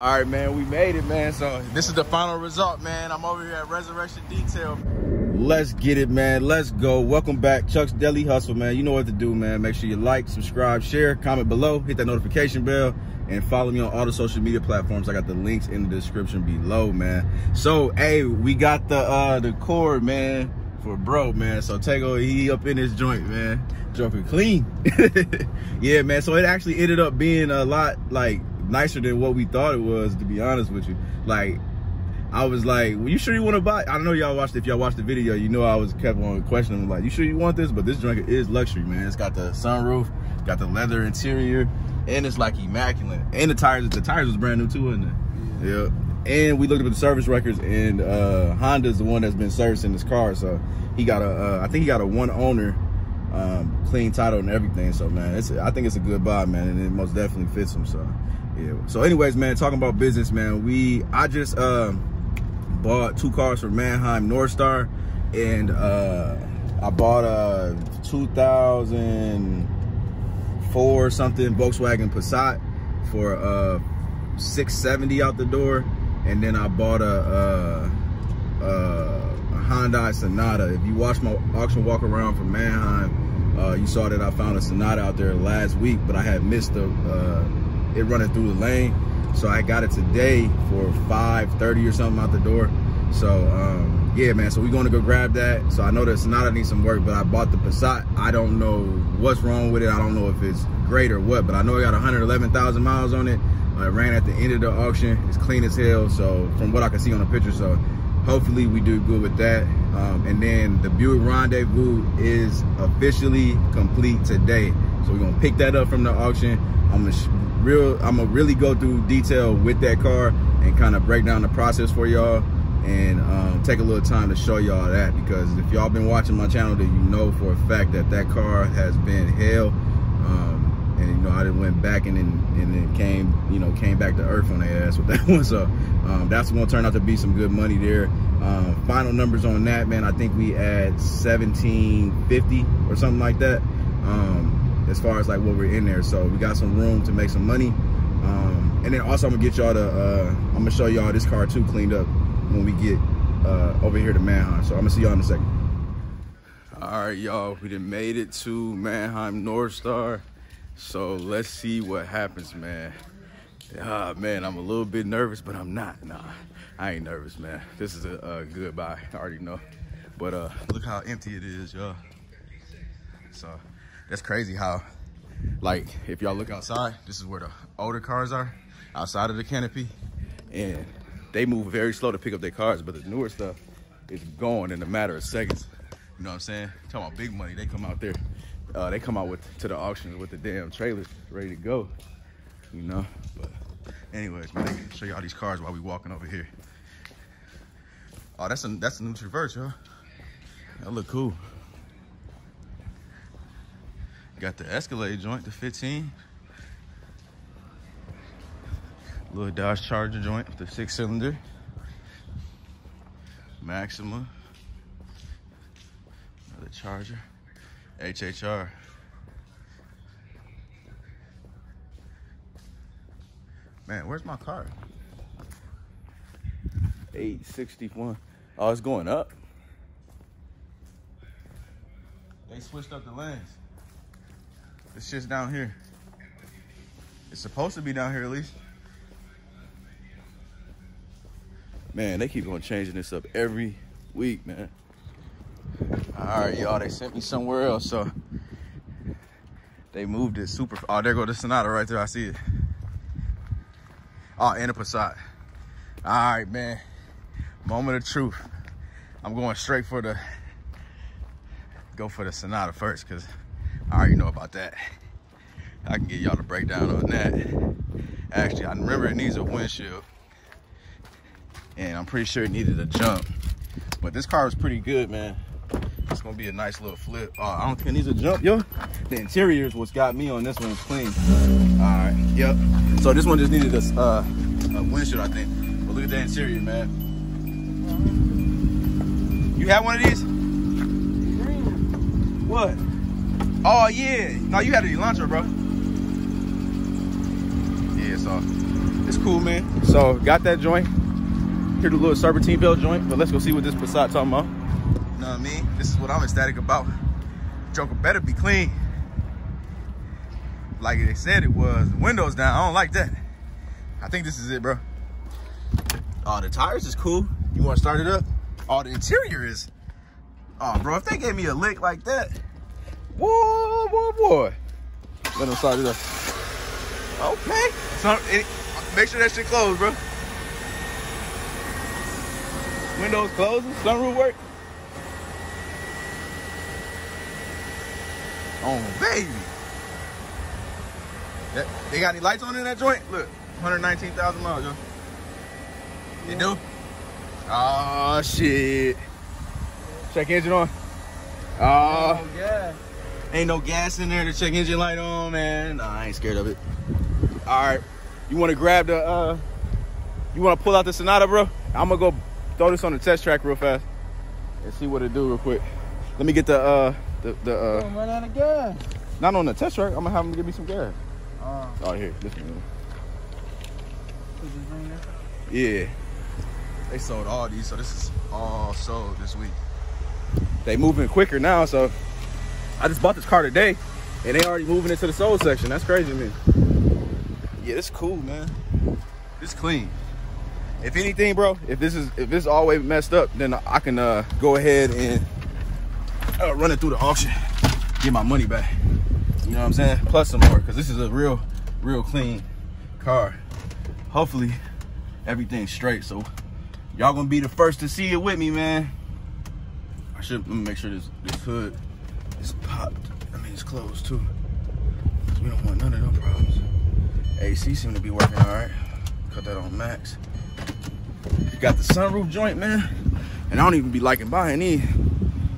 All right, man, we made it, man. So this is the final result, man. I'm over here at Resurrection Detail. Let's get it, man. Let's go. Welcome back, Chuck's Daily Hustle, man. You know what to do, man. Make sure you like, subscribe, share, comment below, hit that notification bell, and follow me on all the social media platforms. I got the links in the description below, man. So, hey, we got the cord, man, for bro, man. So Taygo, he up in his joint, man. Jumping clean. Yeah, man. So it actually ended up being a lot, like, nicer than what we thought it was, to be honest with you. Like, I was like, well, you sure you want to buy? I don't know, y'all watched, if y'all watched the video, you know I was kept on questioning, like, you sure you want this? But this joint is luxury, man. It's got the sunroof, got the leather interior, and it's like immaculate. And the tires was brand new too, wasn't it? Yeah. Yep. And we looked up the service records, and Honda's the one that's been servicing this car. So he got a I think he got a one owner, clean title and everything. So, man, I think it's a good buy, man, and it most definitely fits him. So yeah. So anyways, man, talking about business, man, I just bought two cars from Manheim Northstar, and I bought a 2004 something Volkswagen Passat for $670 out the door, and then I bought a Hyundai Sonata. If you watched my auction walk around from Manheim, you saw that I found a Sonata out there last week, but I had missed it running through the lane. So I got it today for $530 or something out the door. So yeah, man, so we're gonna go grab that. So I know that Sonata needs some work, but I bought the Passat. I don't know what's wrong with it. I don't know if it's great or what, but I know it got 111,000 miles on it. It ran at the end of the auction. It's clean as hell, so from what I can see on the picture. So hopefully we do good with that. And then the Buick Rendezvous is officially complete today. So we're gonna pick that up from the auction. I'm gonna really go through detail with that car and kind of break down the process for y'all, and take a little time to show y'all that, because if y'all been watching my channel, then you know for a fact that that car has been hell. And you know, I went back and then came back to earth on their ass with that one. So that's gonna turn out to be some good money there. Final numbers on that, man, I think we at 1750 or something like that. As far as like what we're in there, so we got some room to make some money. And then also I'm gonna get y'all to I'm gonna show y'all this car too cleaned up when we get over here to Manheim. So I'm gonna see y'all in a second. All right, y'all, we done made it to Manheim Northstar. So let's see what happens, man. Ah, man, I'm a little bit nervous, but I'm not. Nah, I ain't nervous, man. This is a good buy, I already know. But look how empty it is, y'all. So that's crazy how, like, if y'all look outside, this is where the older cars are, outside of the canopy. And they move very slow to pick up their cars, but the newer stuff is gone in a matter of seconds. You know what I'm saying? Talking about big money, they come out there. They come out to the auction with the damn trailers ready to go, you know? But anyways, man, I can show y'all these cars while we walking over here. Oh, that's a new Traverse, y'all. That look cool. Got the Escalade joint, the 15. Little Dodge Charger joint with the 6-cylinder. Maxima. Another Charger. HHR. Man, where's my car? 861. Oh, it's going up. They switched up the lanes. It's just down here. It's supposed to be down here at least. Man, they keep on changing this up every week, man. All right, y'all, they sent me somewhere else, so they moved it super. Oh, there go the Sonata right there. I see it. Oh, and a Passat. All right, man. Moment of truth. I'm going straight for the, go for the Sonata first, because I already know about that. I can get y'all the breakdown on that. Actually, I remember it needs a windshield, and I'm pretty sure it needed a jump. But this car is pretty good, man. It's gonna be a nice little flip. Oh, I don't think it needs a jump, yo. The interior is what's got me on this one. It's clean. All right, yep. So this one just needed a windshield, I think. But look at that interior, man. You had one of these? Green. What? Oh yeah, no, you had an Elantra, bro. Yeah, so It's cool, man. So got that joint. Here's a little serpentine belt joint, but let's go see what this Passat talking about. You know what I mean? This is what I'm ecstatic about. Joker better be clean. Like they said it was. The windows down. I don't like that. I think this is it, bro. Oh, the tires is cool. You want to start it up? Oh, the interior is. Oh, bro, if they gave me a lick like that. Whoa, whoa, whoa. Let them start it up. Okay. So, make sure that shit closed, bro. Windows closing, sunroof work. Oh, baby. That, they got any lights on in that joint? Look, 119,000 miles, yo. They do? Oh, shit. Check engine on. Oh, yeah. Ain't no gas in there to check engine light on, man. Nah, I ain't scared of it. All right, you want to grab the, you want to pull out the Sonata, bro? I'm going to go throw this on the test track real fast and see what it do real quick. Let me get the I'm running out of gas. Not on the test track. I'm going to have him give me some gas. Oh, here, this one. Yeah. They sold all these, so this is all sold this week. They moving quicker now, so I just bought this car today, and they already moving into the sold section. That's crazy to me. Yeah, it's cool, man. It's clean. If anything, bro, if this is always messed up, then I can go ahead and run it through the auction, get my money back. You know what I'm saying? Plus some more, because this is a real, real clean car. Hopefully, everything's straight. So y'all gonna be the first to see it with me, man. I should make sure this hood is popped. I mean, it's closed too. Cause we don't want none of them problems. AC seem to be working all right. Cut that on max. Got the sunroof joint, man. And I don't even be liking buying these.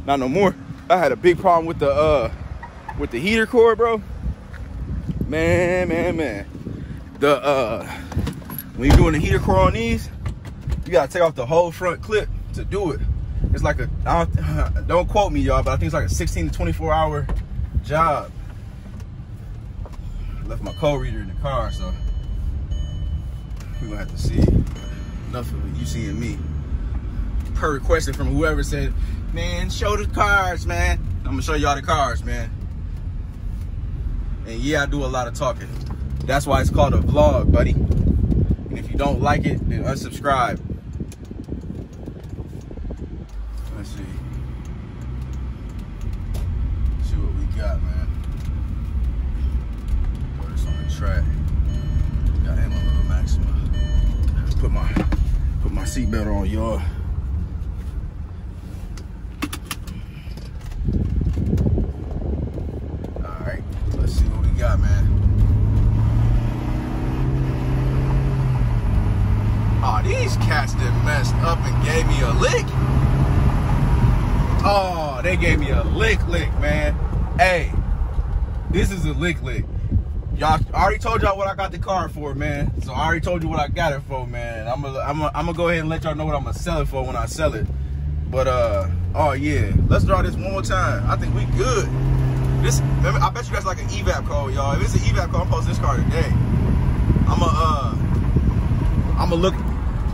Not no more. I had a big problem with the with the heater cord, bro. Man. The when you're doing the heater cord on these, you gotta take off the whole front clip to do it. It's like a, don't quote me, y'all, but I think it's like a 16 to 24 hour job. I left my code reader in the car, so we're gonna have to see. Enough of you seeing me. Per requested from whoever said, man, show the cars, man. I'm gonna show y'all the cars, man. And yeah, I do a lot of talking. That's why it's called a vlog, buddy. And if you don't like it, then unsubscribe. Let's see. Let's see what we got, man. Put this on the track. Got him a little Maxima. Let's put my seatbelt on, y'all. They gave me a lick, man. Hey, this is a lick. Y'all, I already told y'all what I got the car for, man. So I already told you what I got it for, man. I'm gonna go ahead and let y'all know what I'm gonna sell it for when I sell it. But oh yeah, let's draw this one more time. I think we good. This, I bet you guys like an evap code, y'all. If it's an evap code, I'm posting this car today. I'm gonna look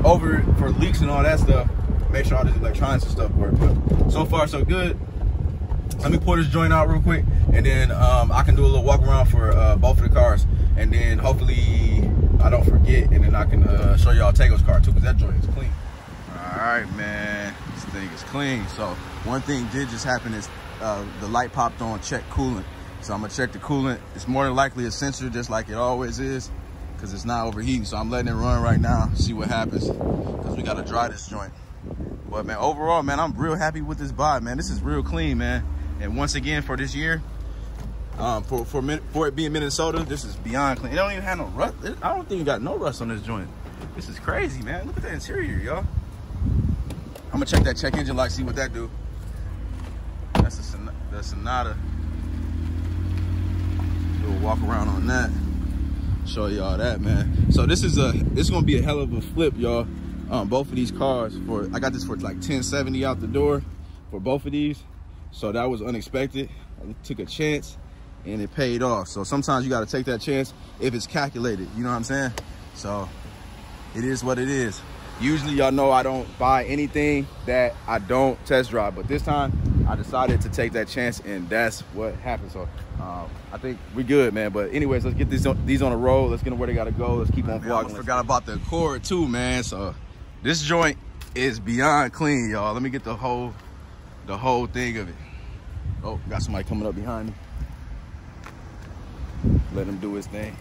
over for leaks and all that stuff. Make sure all this electronics and stuff work, but so far so good. Let me pull this joint out real quick, and then I can do a little walk around for both of the cars, and then hopefully I don't forget, and then I can show y'all Taygo's car too, because that joint is clean. All right, man, this thing is clean. So one thing did just happen is the light popped on, check coolant. So I'm gonna check the coolant. It's more than likely a sensor, just like it always is, because it's not overheating. So I'm letting it run right now, see what happens, because we gotta dry this joint. But man, overall, man, I'm real happy with this buy, man. This is real clean, man. And once again, for this year, for it being Minnesota, this is beyond clean. It don't even have no rust. I don't think it got no rust on this joint. This is crazy, man. Look at the interior, y'all. I'm gonna check that check engine light, see what that do. That's the Sonata. Do a walk around on that. Show y'all that, man. So this is it's gonna be a hell of a flip, y'all. Both of these cars, I got this for like 1070 out the door for both of these, so that was unexpected. I took a chance and it paid off. So sometimes you got to take that chance if it's calculated, you know what I'm saying? So it is what it is. Usually y'all know I don't buy anything that I don't test drive, but this time I decided to take that chance, and that's what happened. So I think we good, man. But anyways, let's get these on the road. Let's get them where they gotta go. Let's keep on vlogging. I forgot about the Accord too, man. So this joint is beyond clean, y'all. Let me get the whole thing of it. Oh, got somebody coming up behind me. Let him do his thing.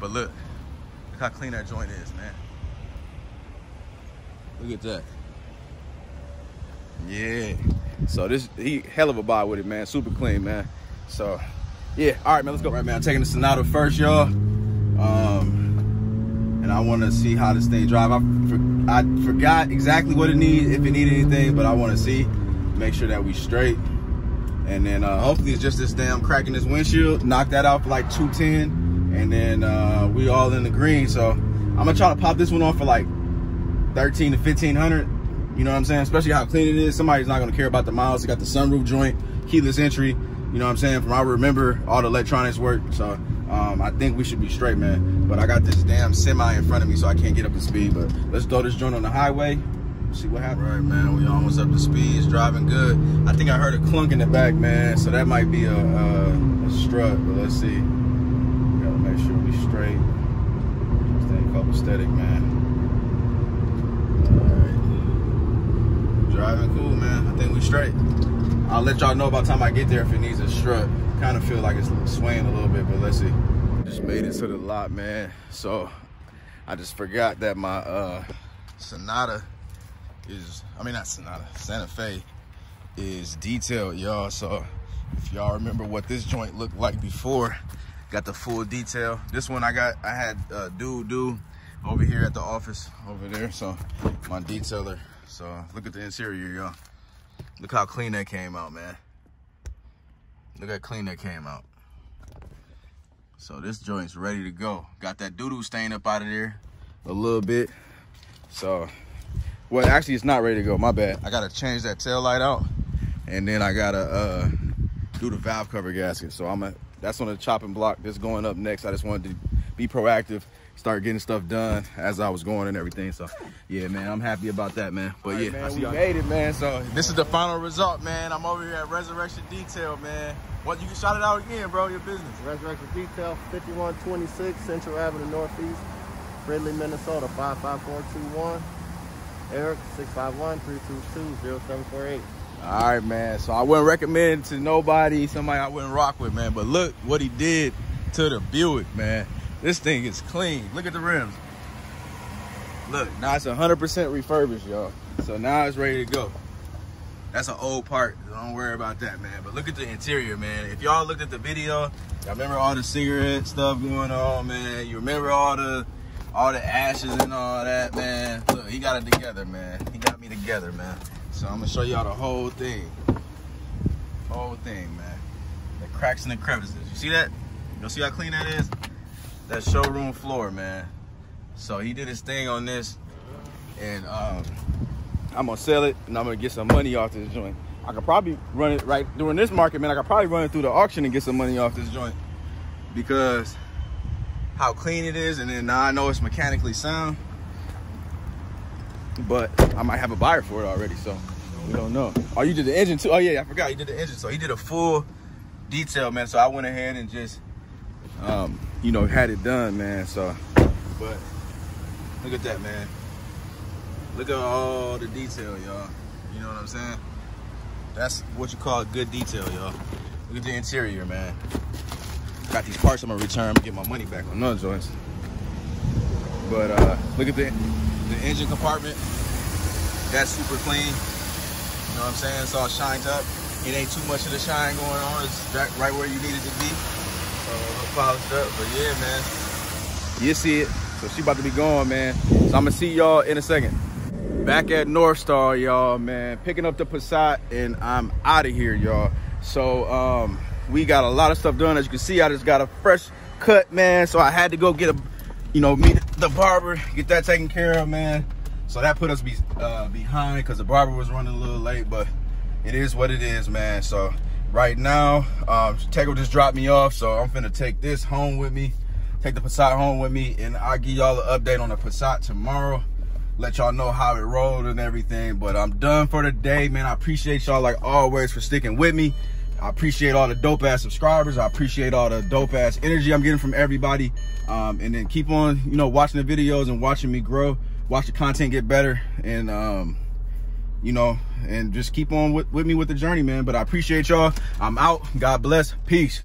But look how clean that joint is, man. Look at that. Yeah. So he hell of a buy with it, man. Super clean, man. So yeah, all right, man, let's go. All right, man, I'm taking the Sonata first, y'all. And I want to see how this thing drive. I forgot exactly what it needs, if it needed anything, but I want to see, make sure that we straight. And then hopefully it's just this damn crack in this windshield. Knock that out for like 210. And then we all in the green. So I'm gonna try to pop this one on for like 13 to 1500. You know what I'm saying? Especially how clean it is. Somebody's not gonna care about the miles. It got the sunroof joint, keyless entry. You know what I'm saying? From what I remember, all the electronics work. So I think we should be straight, man. But I got this damn semi in front of me, so I can't get up to speed. But let's throw this joint on the highway. See what happened. All right, man, we almost up to speed. It's driving good. I think I heard a clunk in the back, man, so that might be a strut, but let's see. We gotta make sure we straight. This thing couple static, man. All right, driving cool, man. I think we straight. I'll let y'all know by the time I get there if it needs a strut. Kind of feel like it's swaying a little bit, but let's see. Just made it to the lot, man. So I just forgot that my Sonata is, I mean, not Sonata, Santa Fe is detailed, y'all. So if y'all remember what this joint looked like before, got the full detail. This one I had dude over here at the office over there, so my detailer. So look at the interior, y'all. Look how clean that came out, man. Look how clean that came out. So this joint's ready to go. Got that doo-doo stain up out of there a little bit. So well, actually, it's not ready to go. My bad. I got to change that tail light out, and then I got to do the valve cover gasket. So that's on the chopping block. That's going up next. I just wanted to be proactive, start getting stuff done as I was going and everything. So, yeah, man, I'm happy about that, man. But, right, yeah, man, we made it, man. So, this is the final result, man. I'm over here at Resurrection Detail, man. What, you can shout it out again, bro, your business. Resurrection Detail, 5126 Central Avenue Northeast, Fridley, Minnesota, 55421. Eric, 651-322-0748. All right, man. So I wouldn't recommend to nobody, somebody I wouldn't rock with, man. But look what he did to the Buick, man. This thing is clean. Look at the rims. Look, now it's 100% refurbished, y'all. So now it's ready to go. That's an old part. Don't worry about that, man. But look at the interior, man. If y'all looked at the video, y'all remember all the cigarette stuff going on, man. You remember all the ashes and all that, man. Look, he got it together, man. He got me together, man. So I'm gonna show y'all the whole thing. Whole thing, man. The cracks and the crevices. You see that? You see how clean that is? That showroom floor, man. So he did his thing on this, and I'm gonna sell it, and I'm gonna get some money off this joint. I could probably run it right during this market, man. I could probably run it through the auction and get some money off this joint, because how clean it is, and then now I know it's mechanically sound, but I might have a buyer for it already, so we don't know. Oh, you did the engine too? Oh yeah, I forgot you did the engine. So he did a full detail, man. So I went ahead and just you know, had it done, man. So but look at that, man. Look at all the detail, y'all. You know what I'm saying? That's what you call good detail, y'all. Look at the interior, man. Got these parts I'm gonna return. I'm gonna get my money back on none joints. But look at the engine compartment. That's super clean. You know what I'm saying? It's all shined up. It ain't too much of the shine going on. It's right where you need it to be. So polished up. But yeah, man. You see it. So she about to be gone, man. So I'm gonna see y'all in a second. Back at Northstar, y'all, man. Picking up the Passat, and I'm out of here, y'all. So we got a lot of stuff done. As you can see, I just got a fresh cut, man. So I had to go get a, you know, meet the barber, get that taken care of, man. So that put us behind, because the barber was running a little late, but it is what it is, man. So right now, Taygo just dropped me off, so I'm finna take this home with me. take the Passat home with me, and I'll give y'all an update on the Passat tomorrow. Let y'all know how it rolled and everything. But I'm done for the day, man. I appreciate y'all like always for sticking with me. I appreciate all the dope ass subscribers. I appreciate all the dope ass energy I'm getting from everybody. And then keep on, you know, watching the videos and watching me grow, watch the content get better, and you know, and just keep on with me with the journey, man. But I appreciate y'all. I'm out. God bless. Peace.